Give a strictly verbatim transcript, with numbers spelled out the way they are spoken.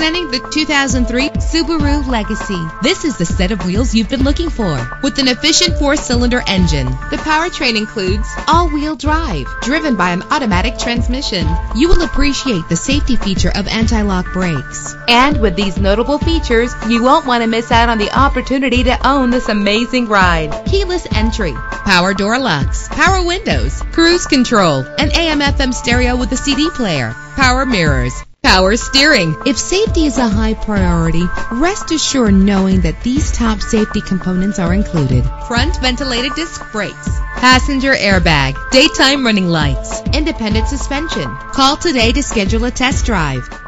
Presenting the two thousand three Subaru Legacy. This is the set of wheels you've been looking for. With an efficient four-cylinder engine, the powertrain includes all-wheel drive, driven by an automatic transmission. You will appreciate the safety feature of anti-lock brakes. And with these notable features, you won't want to miss out on the opportunity to own this amazing ride. Keyless entry, power door locks, power windows, cruise control, an A M F M stereo with a C D player, power mirrors, power steering. If safety is a high priority, rest assured knowing that these top safety components are included: front ventilated disc brakes, passenger airbag, daytime running lights, independent suspension. Call today to schedule a test drive.